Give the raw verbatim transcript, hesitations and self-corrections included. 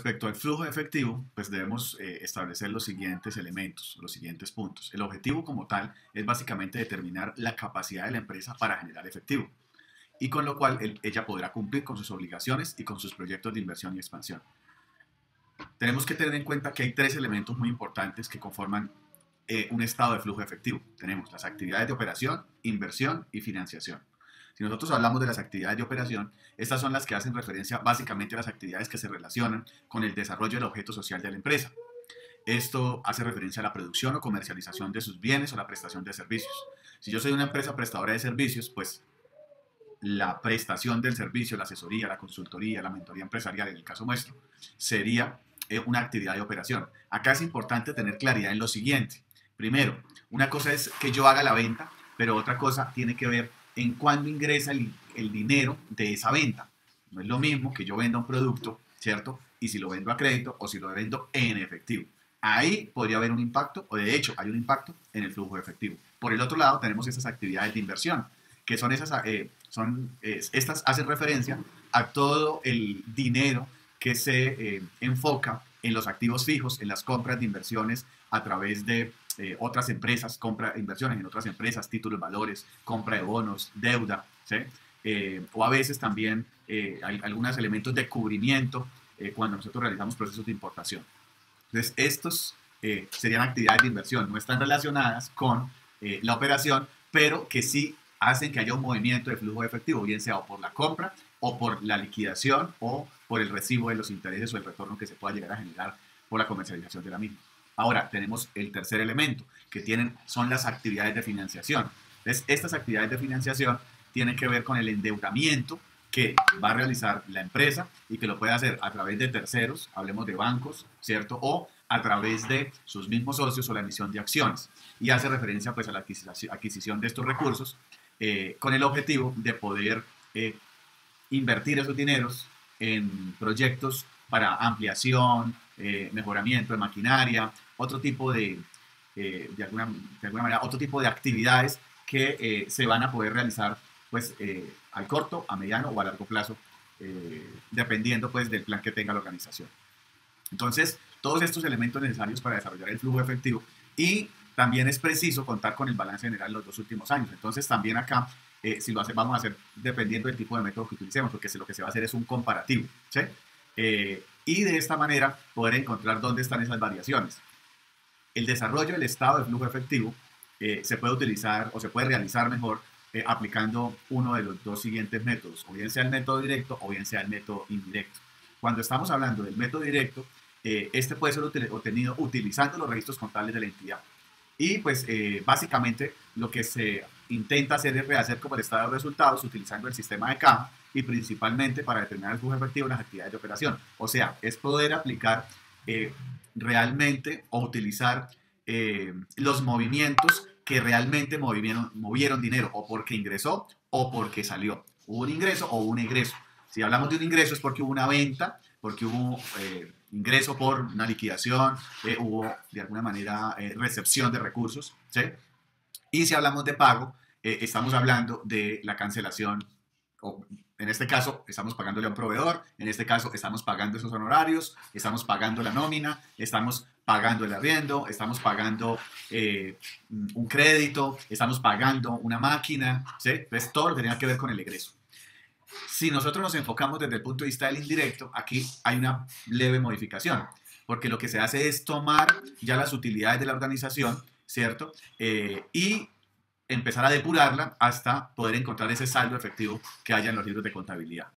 Respecto al flujo de efectivo, pues debemos eh, establecer los siguientes elementos, los siguientes puntos. El objetivo como tal es básicamente determinar la capacidad de la empresa para generar efectivo, y con lo cual él, ella podrá cumplir con sus obligaciones y con sus proyectos de inversión y expansión. Tenemos que tener en cuenta que hay tres elementos muy importantes que conforman eh, un estado de flujo de efectivo. Tenemos las actividades de operación, inversión y financiación. Si nosotros hablamos de las actividades de operación, estas son las que hacen referencia básicamente a las actividades que se relacionan con el desarrollo del objeto social de la empresa. Esto hace referencia a la producción o comercialización de sus bienes o la prestación de servicios. Si yo soy una empresa prestadora de servicios, pues la prestación del servicio, la asesoría, la consultoría, la mentoría empresarial, en el caso nuestro, sería una actividad de operación. Acá es importante tener claridad en lo siguiente. Primero, una cosa es que yo haga la venta, pero otra cosa tiene que ver en cuándo ingresa el, el dinero de esa venta. No es lo mismo que yo venda un producto, ¿cierto? Y si lo vendo a crédito o si lo vendo en efectivo. Ahí podría haber un impacto, o de hecho hay un impacto en el flujo de efectivo. Por el otro lado tenemos esas actividades de inversión, que son esas, eh, son, eh, estas hacen referencia a todo el dinero que se eh, enfoca en los activos fijos, en las compras de inversiones a través de Eh, otras empresas, compra inversiones en otras empresas, títulos, valores, compra de bonos, deuda, ¿sí? Eh, o a veces también eh, hay algunos elementos de cubrimiento eh, cuando nosotros realizamos procesos de importación. Entonces, estos eh, serían actividades de inversión, no están relacionadas con eh, la operación, pero que sí hacen que haya un movimiento de flujo de efectivo, bien sea o por la compra o por la liquidación o por el recibo de los intereses o el retorno que se pueda llegar a generar por la comercialización de la misma. Ahora tenemos el tercer elemento que tienen, son las actividades de financiación. Entonces, estas actividades de financiación tienen que ver con el endeudamiento que va a realizar la empresa y que lo puede hacer a través de terceros, hablemos de bancos, ¿cierto? O a través de sus mismos socios o la emisión de acciones. Y hace referencia pues a la adquisición de estos recursos eh, con el objetivo de poder eh, invertir esos dineros en proyectos para ampliación, eh, mejoramiento de maquinaria, otro tipo de, eh, de, alguna, de alguna manera, otro tipo de actividades que eh, se van a poder realizar pues, eh, al corto, a mediano o a largo plazo, eh, dependiendo pues, del plan que tenga la organización. Entonces, todos estos elementos necesarios para desarrollar el flujo efectivo, y también es preciso contar con el balance general en los dos últimos años. Entonces, también acá, eh, si lo hacemos, vamos a hacer dependiendo del tipo de método que utilicemos, porque lo que se va a hacer es un comparativo, ¿sí? Eh, y de esta manera poder encontrar dónde están esas variaciones. El desarrollo del estado de flujo efectivo eh, se puede utilizar o se puede realizar mejor eh, aplicando uno de los dos siguientes métodos, o bien sea el método directo o bien sea el método indirecto. Cuando estamos hablando del método directo, eh, este puede ser util- obtenido utilizando los registros contables de la entidad. Y pues eh, básicamente lo que se intenta hacer es rehacer como el estado de resultados utilizando el sistema de caja, y principalmente para determinar el flujo efectivo en las actividades de operación. O sea, es poder aplicar eh, realmente o utilizar eh, los movimientos que realmente movieron, movieron dinero, o porque ingresó o porque salió. Hubo un ingreso o un egreso. Si hablamos de un ingreso es porque hubo una venta, porque hubo eh, ingreso por una liquidación, eh, hubo de alguna manera eh, recepción de recursos, ¿sí? Y si hablamos de pago, eh, estamos hablando de la cancelación o en este caso, estamos pagándole a un proveedor, en este caso, estamos pagando esos honorarios, estamos pagando la nómina, estamos pagando el arriendo, estamos pagando eh, un crédito, estamos pagando una máquina, ¿sí? Entonces, todo lo que tenía que ver con el egreso. Si nosotros nos enfocamos desde el punto de vista del indirecto, aquí hay una leve modificación, porque lo que se hace es tomar ya las utilidades de la organización, ¿cierto? Eh, y empezar a depurarla hasta poder encontrar ese saldo efectivo que haya en los libros de contabilidad.